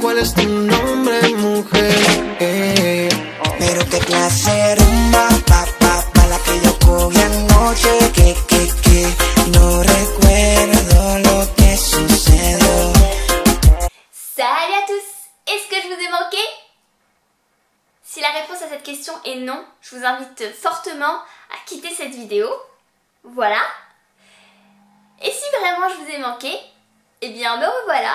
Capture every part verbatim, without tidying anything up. ¿Cuál es tu nombre, mujer? Eh. Pero qué clase rumba, pa, pa, pa, la que yo cogí anoche. Que, que, que, no recuerdo lo que sucedió. Salut à tous! Est-ce que je vous ai manqué? Si la réponse à cette question est non, je vous invite fortement à quitter cette vidéo. Voilà. Et si vraiment je vous ai manqué, eh bien me revoilà.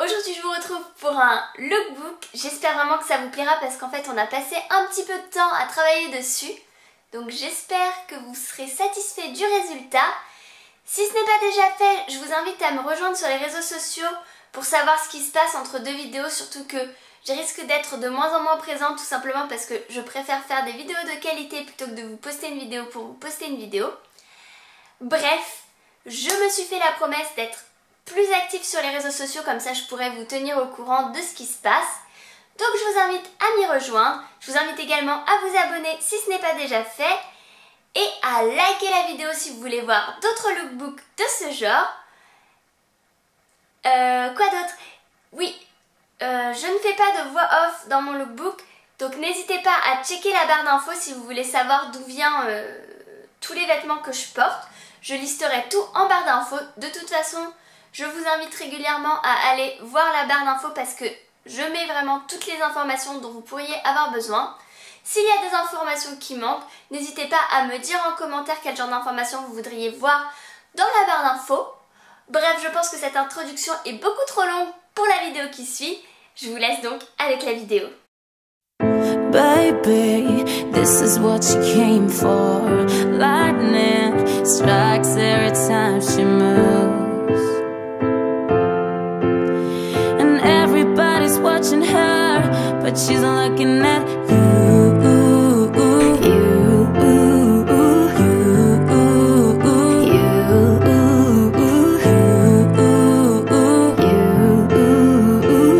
Aujourd'hui je vous retrouve pour un lookbook. J'espère vraiment que ça vous plaira parce qu'en fait on a passé un petit peu de temps à travailler dessus. Donc j'espère que vous serez satisfaits du résultat. Si ce n'est pas déjà fait, je vous invite à me rejoindre sur les réseaux sociaux pour savoir ce qui se passe entre deux vidéos. Surtout que je risque d'être de moins en moins présente tout simplement parce que je préfère faire des vidéos de qualité plutôt que de vous poster une vidéo pour vous poster une vidéo. Bref, je me suis fait la promesse d'être plus active sur les réseaux sociaux, comme ça je pourrais vous tenir au courant de ce qui se passe. Donc je vous invite à m'y rejoindre. Je vous invite également à vous abonner si ce n'est pas déjà fait et à liker la vidéo si vous voulez voir d'autres lookbooks de ce genre. Euh, quoi d'autre? Oui, euh, je ne fais pas de voix off dans mon lookbook, donc n'hésitez pas à checker la barre d'infos si vous voulez savoir d'où viennent euh, tous les vêtements que je porte. Je listerai tout en barre d'infos. De toute façon, je vous invite régulièrement à aller voir la barre d'infos parce que je mets vraiment toutes les informations dont vous pourriez avoir besoin. S'il y a des informations qui manquent, n'hésitez pas à me dire en commentaire quel genre d'informations vous voudriez voir dans la barre d'infos. Bref, je pense que cette introduction est beaucoup trop longue pour la vidéo qui suit. Je vous laisse donc avec la vidéo. Baby, this is what you came for. Lightning strikes every time she moves. Watching her, but she's looking at you, you, you, you, you,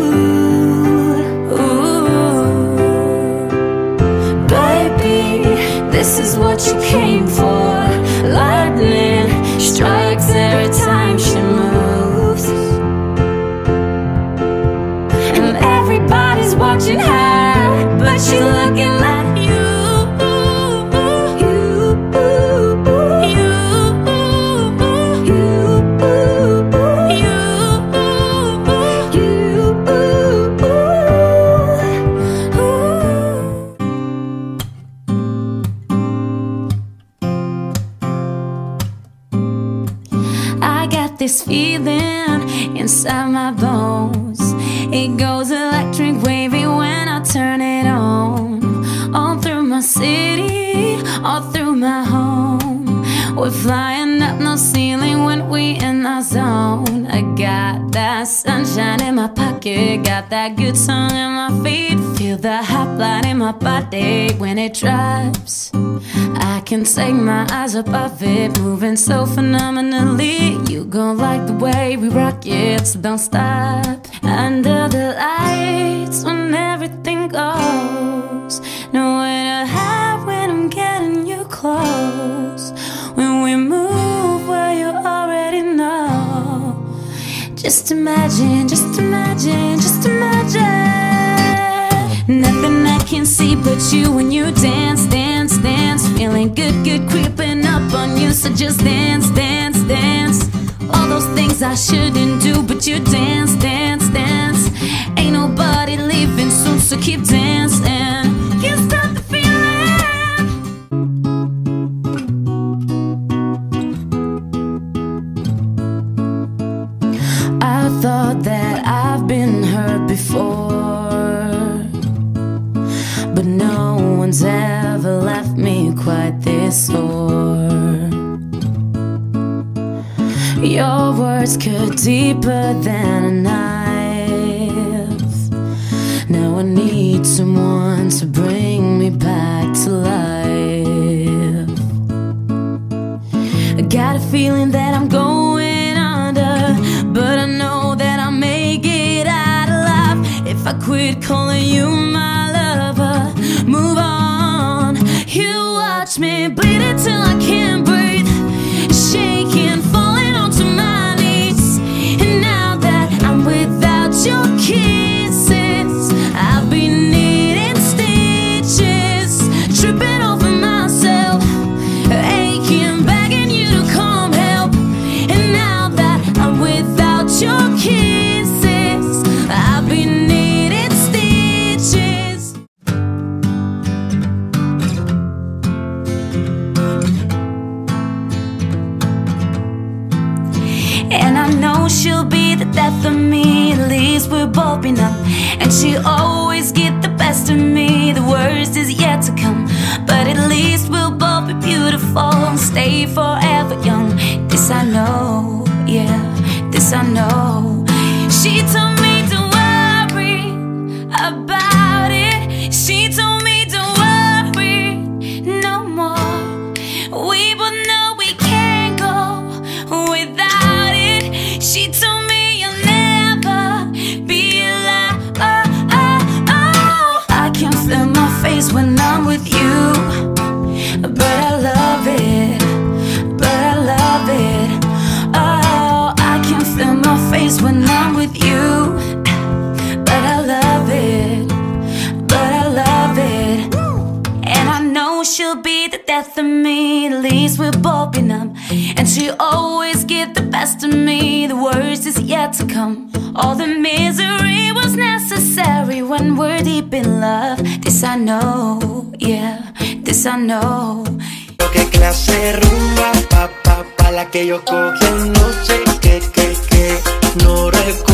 you, you. Baby, this is what you came for. Lightning strikes every time she moves. Everybody's watching her, but she's looking at you. I got this feeling inside my bones. It goes electric wavy when I turn it on. All through my city, all through my home. We're flying up no ceiling when we in our zone. I got that sunshine in my pocket, got that good song in my feet. Feel the hot blood in my body when it drops. I can take my eyes above it, moving so phenomenally. You gon' like the way we rock it, so don't stop. Under the lights when everything goes, nowhere to hide when I'm getting you close. When we move where you already know. Just imagine, just imagine, just imagine. Nothing I can see but you when you dance, dance, dance. Feeling good, good, creeping up on you, so just dance, dance, dance. All those things I shouldn't do, but you dance, dance, dance. Ain't nobody leaving soon, so keep dancing. Can't stop the feeling. I thought that I've been hurt before, but no one's ever left me quite this sore. Your words cut deeper than a knife. Now I need someone to bring me back to life. I got a feeling that I'm going under, but I know that I'll make it out alive. If I quit calling you my lover, move on. You watch me bleed until I can't breathe, shaking, falling onto my knees. And now that I'm without your kiss, bulbing up, and she'll always get the best of me. The worst is yet to come, but at least we'll both be beautiful and stay forever young. This I know, yeah, this I know. She told me to worry about it. She told me to worry no more. We both know we can't go without it. She told when I'm with you, but I love it, but I love it. Oh, I can feel my face when I'm with you, but I love it, but I love it. And I know she'll be the death of me, at least we'll both be numb, and she'll always get the best of me. The worst is yet to come. All the misery was necessary when we're deep in love. This I know, yeah, this I know. Qué clase rumba, pa, pa, pa, la que yo cogí, no sé qué, qué, qué, no recuerdo.